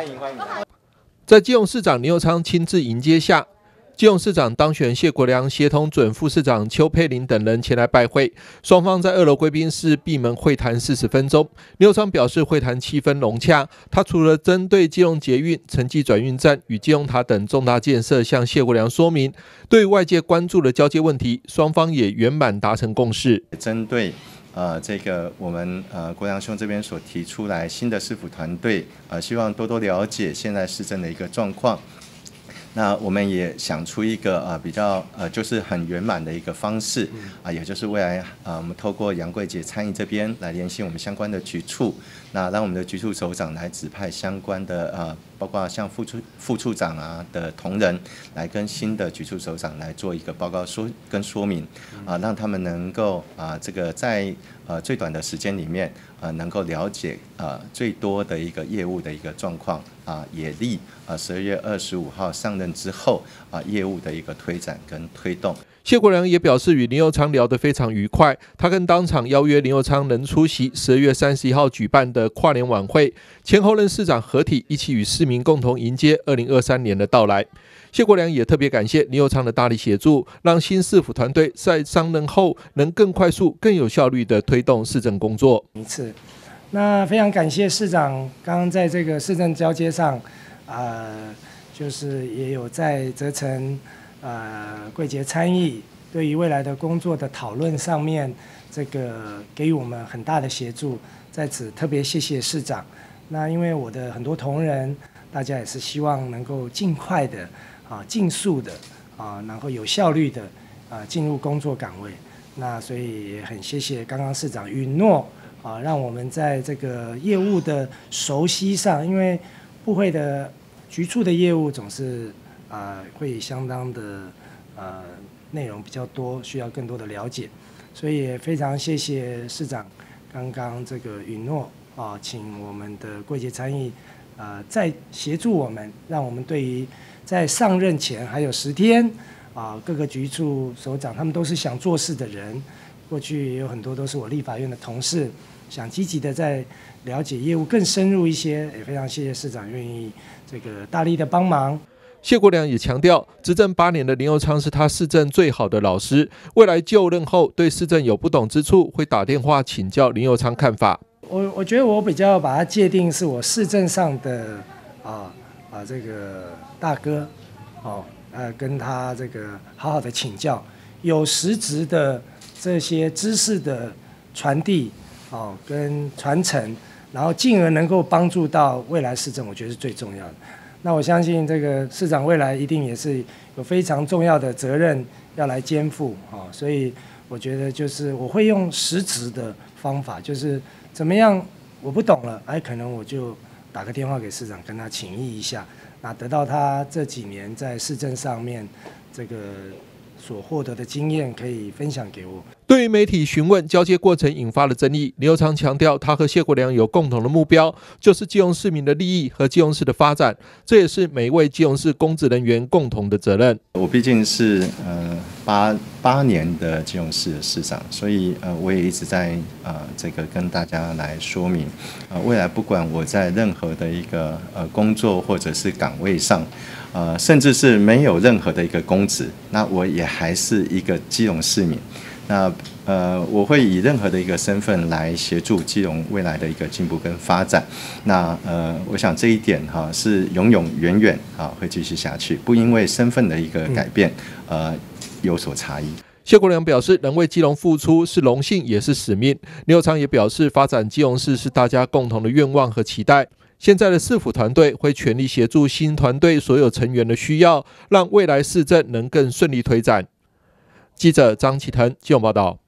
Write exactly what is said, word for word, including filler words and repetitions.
欢迎欢迎。在基隆市长林右昌亲自迎接下，基隆市长当选谢国樑协同准副市长邱佩玲等人前来拜会，双方在二楼贵宾室闭门会谈四十分钟。林右昌表示，会谈气氛融洽。他除了针对基隆捷运、城际转运站与基隆塔等重大建设向谢国樑说明，对外界关注的交接问题，双方也圆满达成共识。针对。 呃，这个我们呃国樑兄这边所提出来新的市府团队，呃，希望多多了解现在市政的一个状况。那我们也想出一个呃比较呃就是很圆满的一个方式啊、呃，也就是未来呃我们透过杨桂姐参议这边来联系我们相关的局处，那让我们的局处首长来指派相关的呃包括像副处副处长啊的同仁来跟新的局处首长来做一个报告说跟说明啊、呃，让他们能够啊、呃、这个在呃最短的时间里面呃能够了解呃最多的一个业务的一个状况。 啊，也力啊，十二月二十五号上任之后啊，业务的一个推展跟推动。谢国樑也表示，与林右昌聊得非常愉快，他更当场邀约林右昌能出席十二月三十一号举办的跨年晚会，前后任市长合体一起与市民共同迎接二零二三年的到来。谢国樑也特别感谢林右昌的大力协助，让新市府团队在上任后能更快速、更有效率地推动市政工作。一次。 那非常感谢市长，刚刚在这个市政交接上，啊、呃，就是也有在责成，呃，桂杰参议对于未来的工作的讨论上面，这个给予我们很大的协助，在此特别谢谢市长。那因为我的很多同仁，大家也是希望能够尽快的，啊，尽速的，啊，然后有效率的，啊，进入工作岗位。那所以也很谢谢刚刚市长允诺。 啊，让我们在这个业务的熟悉上，因为部会的局处的业务总是啊、呃、会相当的呃内容比较多，需要更多的了解，所以也非常谢谢市长刚刚这个允诺啊，请我们的桂杰参议啊再协助我们，让我们对于在上任前还有十天啊、呃、各个局处首长他们都是想做事的人。 过去也有很多都是我立法院的同事，想积极的在了解业务更深入一些，也非常谢谢市长愿意这个大力的帮忙。谢国樑也强调，执政八年的林右昌是他市政最好的老师，未来就任后对市政有不懂之处，会打电话请教林右昌看法。我我觉得我比较把它界定是我市政上的啊啊这个大哥哦，呃跟他这个好好的请教，有实质的。 这些知识的传递，哦，跟传承，然后进而能够帮助到未来市政，我觉得是最重要的。那我相信这个市长未来一定也是有非常重要的责任要来肩负，哦，所以我觉得就是我会用实质的方法，就是怎么样我不懂了，哎，可能我就打个电话给市长跟他请益一下，那得到他这几年在市政上面这个。 所获得的经验可以分享给我。对于媒体询问交接过程引发的争议，林右昌强调，他和谢国樑有共同的目标，就是基隆市民的利益和基隆市的发展，这也是每一位基隆市公职人员共同的责任。我毕竟是呃八八年的基隆市的市长，所以呃我也一直在呃这个跟大家来说明，呃未来不管我在任何的一个呃工作或者是岗位上。 呃，甚至是没有任何的一个公职，那我也还是一个基隆市民。那呃，我会以任何的一个身份来协助基隆未来的一个进步跟发展。那呃，我想这一点哈、啊、是永永远远啊会继续下去，不因为身份的一个改变、嗯、呃有所差异。谢国樑表示，能为基隆付出是荣幸也是使命。林右昌也表示，发展基隆市是大家共同的愿望和期待。 现在的市府团队会全力协助新团队所有成员的需要，让未来市政能更顺利推展。记者张启腾，基隆报道。